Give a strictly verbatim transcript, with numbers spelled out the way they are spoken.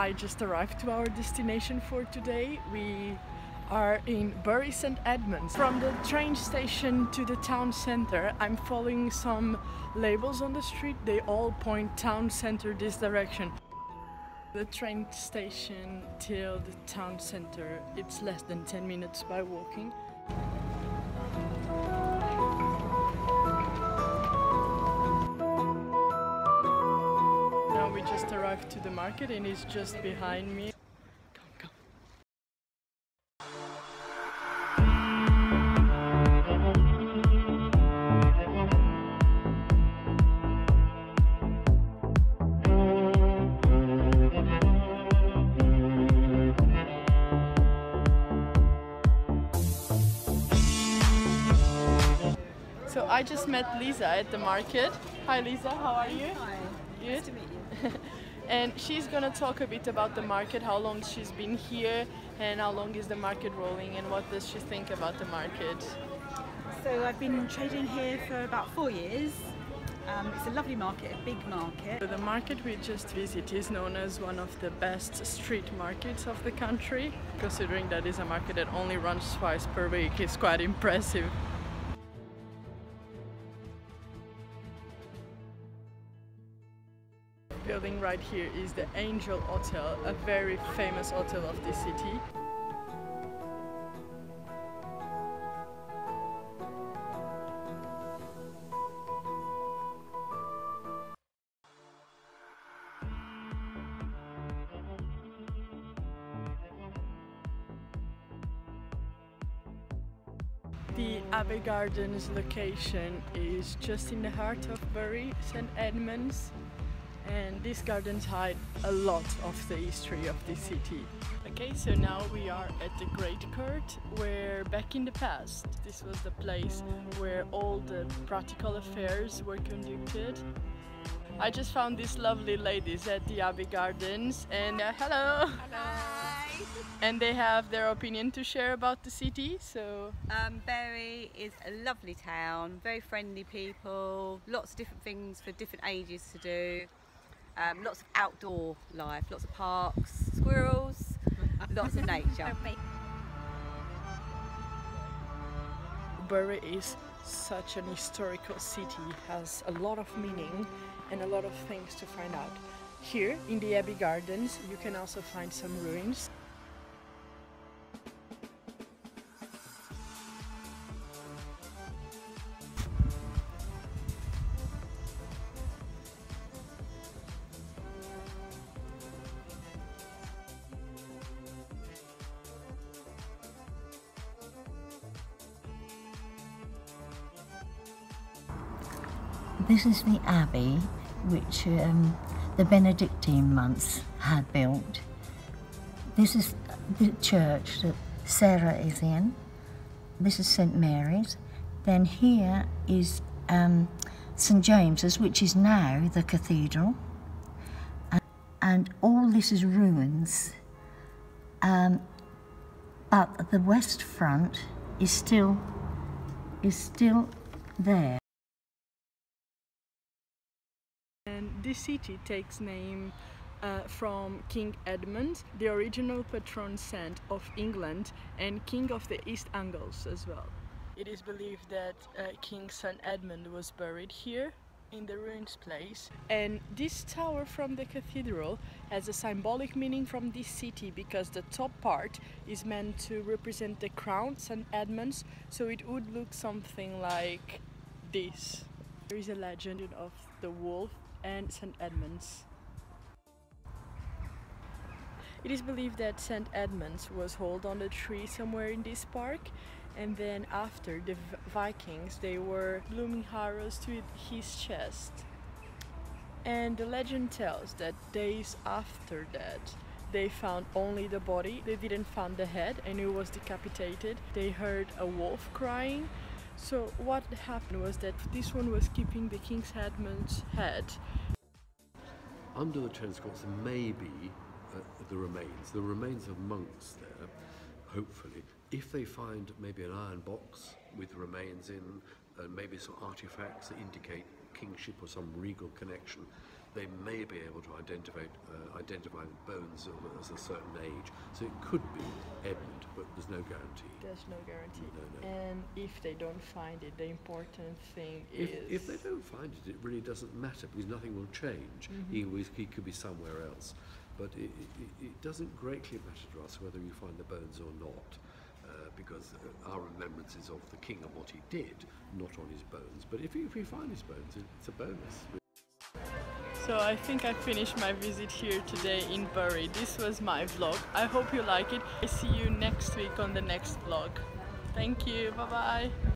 I just arrived to our destination for today. We are in Bury Saint Edmunds. From the train station to the town center, I'm following some labels on the street. They all point town center this direction. The train station till the town center, it's less than ten minutes by walking. Now we just arrived to the market and it's just behind me. So I just met Lisa at the market. Hi Lisa, how are you? Hi, good? Nice to meet you. And she's gonna talk a bit about the market, how long she's been here and how long is the market rolling and what does she think about the market. So I've been trading here for about four years. Um, it's a lovely market, a big market. So the market we just visited is known as one of the best street markets of the country. Considering that it's a market that only runs twice per week, it's quite impressive. The building right here is the Angel Hotel, a very famous hotel of this city. The Abbey Gardens location is just in the heart of Bury Saint Edmunds. And these gardens hide a lot of the history of this city. Okay, so now we are at the Great Court. We're back in the past. This was the place where all the practical affairs were conducted. I just found these lovely ladies at the Abbey Gardens and uh, hello! Hello! And they have their opinion to share about the city, so... Um, Bury is a lovely town, very friendly people, lots of different things for different ages to do. Um, lots of outdoor life, lots of parks, squirrels, lots of nature. Bury is such an historical city, has a lot of meaning and a lot of things to find out. Here in the Abbey Gardens you can also find some ruins. This is the abbey which um, the Benedictine monks had built. This is the church that Sarah is in. This is Saint Mary's. Then here is um, Saint James's, which is now the cathedral. And, and all this is ruins. Um, but the west front is still, is still there. This city takes name uh, from King Edmund, the original patron saint of England and king of the East Angles as well. It is believed that uh, King Saint Edmund was buried here in the ruins place. And this tower from the cathedral has a symbolic meaning from this city because the top part is meant to represent the crown, Saint Edmund's, so it would look something like this. There is a legend of the wolf and Saint Edmunds. It is believed that Saint Edmunds was hauled on a tree somewhere in this park, and then after the Vikings they were blooming arrows to his chest. And the legend tells that days after that they found only the body, they didn't find the head and it was decapitated. They heard a wolf crying. So what happened was that this one was keeping the King Edmund's head. Under the Trent Scots may be uh, the remains, the remains of monks there, hopefully. If they find maybe an iron box with remains in, and uh, maybe some artifacts that indicate kingship or some regal connection, they may be able to identify, uh, identify the bones of as a certain age. So it could be Edmund, but there's no guarantee. There's no guarantee. No, no. And if they don't find it, the important thing if, is... If they don't find it, it really doesn't matter, because nothing will change. Mm-hmm. He was, he could be somewhere else. But it, it, it doesn't greatly matter to us whether you find the bones or not, uh, because our remembrance is of the king and what he did, not on his bones. But if, if we find his bones, it's a bonus. So I think I finished my visit here today in Bury. This was my vlog. I hope you like it. I see you next week on the next vlog. Thank you. Bye bye.